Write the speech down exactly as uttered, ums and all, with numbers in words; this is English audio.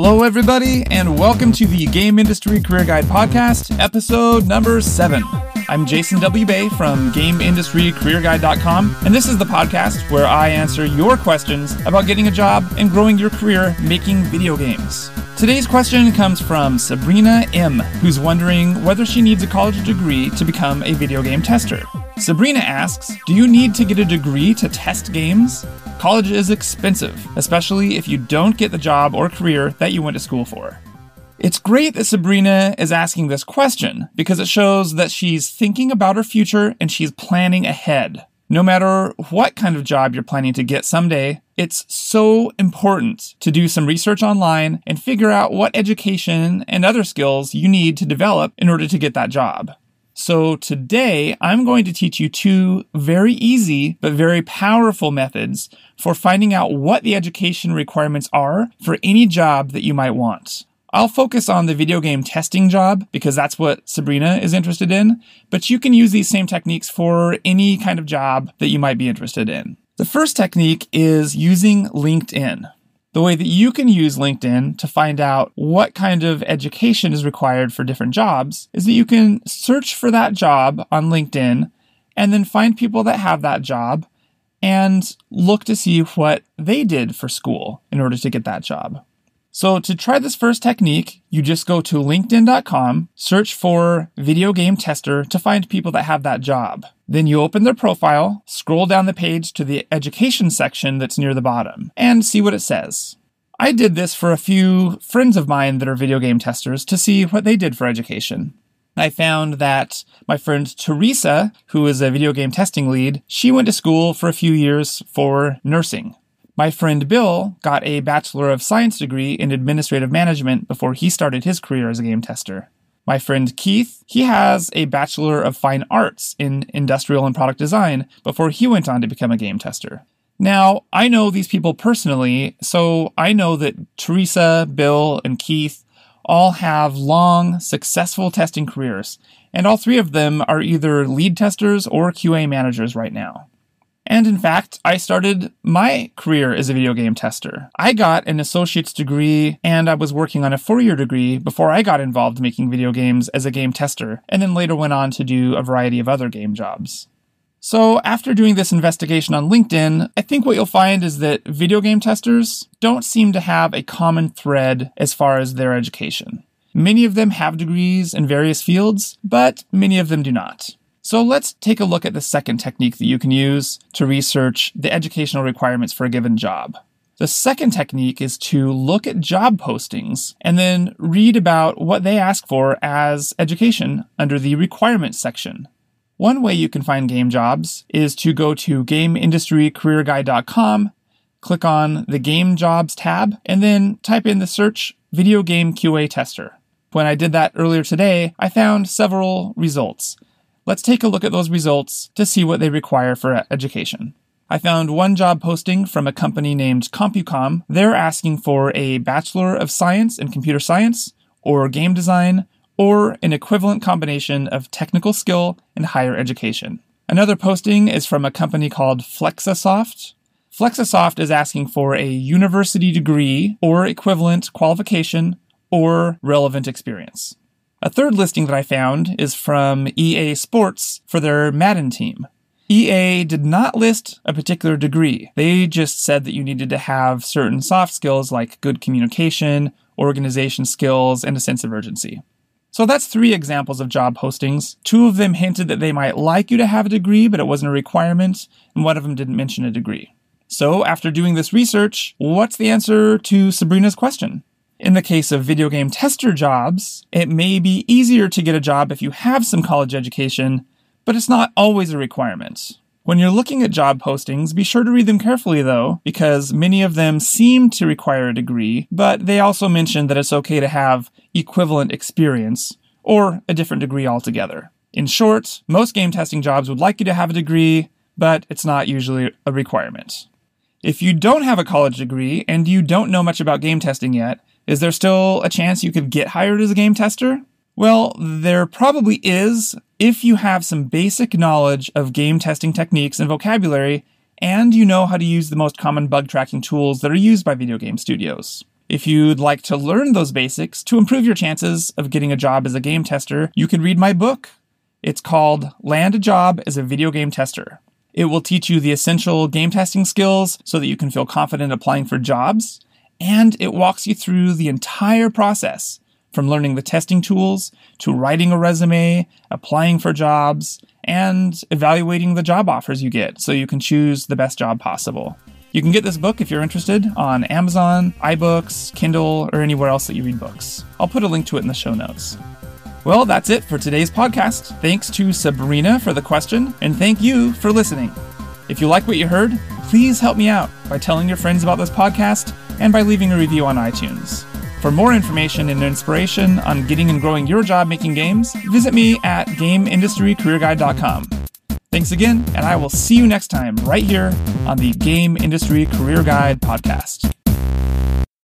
Hello, everybody, and welcome to the Game Industry Career Guide podcast, episode number seven. I'm Jason W. Bay from Game Industry Career Guide dot com, and this is the podcast where I answer your questions about getting a job and growing your career making video games. Today's question comes from Sabrina M., who's wondering whether she needs a college degree to become a video game tester. Sabrina asks, do you need to get a degree to test games? College is expensive, especially if you don't get the job or career that you went to school for. It's great that Sabrina is asking this question because it shows that she's thinking about her future and she's planning ahead. No matter what kind of job you're planning to get someday, it's so important to do some research online and figure out what education and other skills you need to develop in order to get that job. So today, I'm going to teach you two very easy but very powerful methods for finding out what the education requirements are for any job that you might want. I'll focus on the video game testing job because that's what Sabrina is interested in, but you can use these same techniques for any kind of job that you might be interested in. The first technique is using LinkedIn. The way that you can use LinkedIn to find out what kind of education is required for different jobs is that you can search for that job on LinkedIn and then find people that have that job and look to see what they did for school in order to get that job. So to try this first technique, you just go to LinkedIn dot com, search for video game tester to find people that have that job. Then you open their profile, scroll down the page to the education section that's near the bottom, and see what it says. I did this for a few friends of mine that are video game testers to see what they did for education. I found that my friend Teresa, who is a video game testing lead, she went to school for a few years for nursing. My friend Bill got a Bachelor of Science degree in Administrative Management before he started his career as a game tester. My friend Keith, he has a Bachelor of Fine Arts in Industrial and Product Design before he went on to become a game tester. Now, I know these people personally, so I know that Teresa, Bill, and Keith all have long, successful testing careers, and all three of them are either lead testers or Q A managers right now. And in fact, I started my career as a video game tester. I got an associate's degree and I was working on a four-year degree before I got involved making video games as a game tester, and then later went on to do a variety of other game jobs. So after doing this investigation on LinkedIn, I think what you'll find is that video game testers don't seem to have a common thread as far as their education. Many of them have degrees in various fields, but many of them do not. So let's take a look at the second technique that you can use to research the educational requirements for a given job. The second technique is to look at job postings and then read about what they ask for as education under the requirements section. One way you can find game jobs is to go to Game Industry Career Guide dot com, click on the Game Jobs tab, and then type in the search Video Game Q A Tester. When I did that earlier today, I found several results. Let's take a look at those results to see what they require for education. I found one job posting from a company named CompuCom. They're asking for a Bachelor of Science in Computer Science, or Game Design, or an equivalent combination of technical skill and higher education. Another posting is from a company called Flexasoft. Flexasoft is asking for a university degree or equivalent qualification or relevant experience. A third listing that I found is from E A Sports for their Madden team. E A did not list a particular degree. They just said that you needed to have certain soft skills like good communication, organization skills, and a sense of urgency. So that's three examples of job postings. Two of them hinted that they might like you to have a degree, but it wasn't a requirement, and one of them didn't mention a degree. So after doing this research, what's the answer to Sabrina's question? In the case of video game tester jobs, it may be easier to get a job if you have some college education, but it's not always a requirement. When you're looking at job postings, be sure to read them carefully though, because many of them seem to require a degree, but they also mention that it's okay to have equivalent experience or a different degree altogether. In short, most game testing jobs would like you to have a degree, but it's not usually a requirement. If you don't have a college degree and you don't know much about game testing yet, is there still a chance you could get hired as a game tester? Well, there probably is if you have some basic knowledge of game testing techniques and vocabulary, and you know how to use the most common bug tracking tools that are used by video game studios. If you'd like to learn those basics to improve your chances of getting a job as a game tester, you can read my book. It's called Land a Job as a Video Game Tester. It will teach you the essential game testing skills so that you can feel confident applying for jobs, and it walks you through the entire process, from learning the testing tools to writing a resume, applying for jobs, and evaluating the job offers you get so you can choose the best job possible. You can get this book if you're interested on Amazon, iBooks, Kindle, or anywhere else that you read books. I'll put a link to it in the show notes. Well, that's it for today's podcast. Thanks to Sabrina for the question, and thank you for listening. If you like what you heard, please help me out by telling your friends about this podcast and by leaving a review on iTunes. For more information and inspiration on getting and growing your job making games, visit me at Game Industry Career Guide dot com. Thanks again, and I will see you next time right here on the Game Industry Career Guide podcast.